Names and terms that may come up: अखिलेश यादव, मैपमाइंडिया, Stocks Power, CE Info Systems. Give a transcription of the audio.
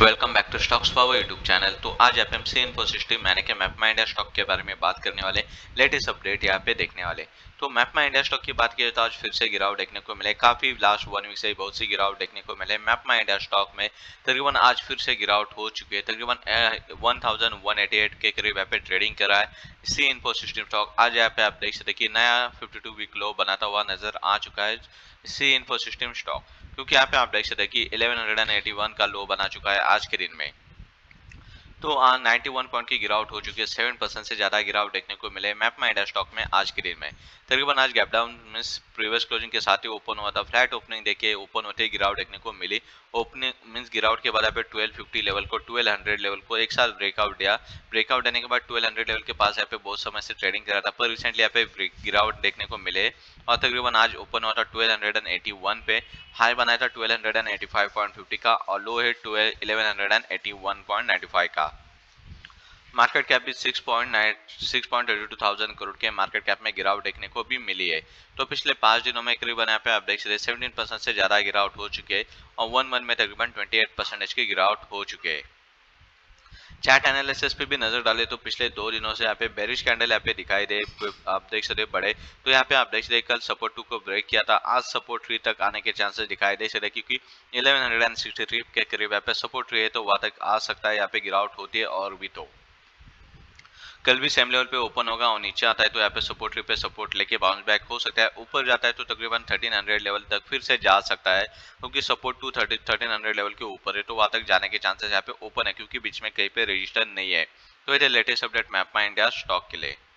Welcome back to stocks power YouTube channel. तो आज आप सी इन्फो सिस्टम यानी कि मैपमाइंडिया स्टॉक के बारे में बात करने वाले, लेटेस्ट अपडेट यहाँ पे देखने वाले। तो मैपमाइंडिया स्टॉक की बात की तो आज फिर से गिरावट देखने को मिले। काफ़ी लास्ट 1 वीक से बहुत सी गिरावट देखने को मिले मैपमाइंडिया स्टॉक में। तकरीबन आज फिर से गिरावट हो चुकी है, तकरीबन 1188 के करीब यहाँ पे ट्रेडिंग करा है सी इन्फो सिस्टम स्टॉक। आज यहाँ पे आप देख सकते कि नया 52 वीक लो बनाता हुआ नजर आ चुका है सी इन्फो सिस्टम स्टॉक, क्योंकि यहाँ पे आप देख सकते हैं कि 1181 का लो बना चुका है आज के दिन में। तो 91 पॉइंट की गिरावट हो चुकी है, 7% से ज़्यादा गिरावट देखने को मिले मैपमाइंडिया स्टॉक में आज के दिन में। तकरीबन आज gap down means previous closing के साथ ही ओपन हुआ था। फ्लैट ओपनिंग देखिए, ओपन होते ही गिरावट देखने को मिली। ओपनिंग मींस गिरावट के बाद यहाँ पे 1250 लेवल को, 1200 लेवल को एक साथ ब्रेकआउट दिया। ब्रेकआउट देने के बाद 1200 लेवल के पास यहाँ पे बहुत समय से ट्रेडिंग करा था, पर रिसेंटली यहाँ पे गिरावट देखने को मिले। और तकरीबन आज ओपन हुआ था 1281 पे, हाई बनाया था 1285.50 का और लो है 1181.95 का। मार्केट कैप भी 6.82000 करोड़ के मार्केट कैप में गिरावट देखने को भी मिली है। तो पिछले 5 दिनों में करीबन यहाँ पे आप देख सकते हैं 17% से ज़्यादा गिरावट हो चुकी है और 1 मंथ में तकरीबन 28% की गिरावट हो चुकी है। चार्ट एनालिसिस पे भी नजर डाले तो पिछले 2 दिनों से यहाँ पे बेरिश कैंडल यहाँ पे दिखाई दे, आप देख सकते बड़े। तो यहाँ पे आप देख सकते कल सपोर्ट 2 को ब्रेक किया था, आज सपोर्ट 3 तक आने के चांसेस दिखाई दे सकते, क्योंकि 1163 के करीब यहाँ पे सपोर्ट 3 है, तो वहाँ तक आ सकता है यहाँ पे गिरावट होती है। और भी तो कल भी सेम लेवल पे ओपन होगा और नीचे आता है तो यहाँ पे सपोर्ट 3 पे सपोर्ट लेके बाउंस बैक हो सकता है। ऊपर जाता है तो तकरीबन 1300 लेवल तक फिर से जा सकता है, क्योंकि सपोर्ट 2 1300 लेवल के ऊपर है, तो वहाँ तक जाने के चांसेस यहाँ पे ओपन है, क्योंकि बीच में कहीं पे रजिस्टर नहीं है। तो ये लेटेस्ट अपडेट मैपमाइंडिया स्टॉक के लिए।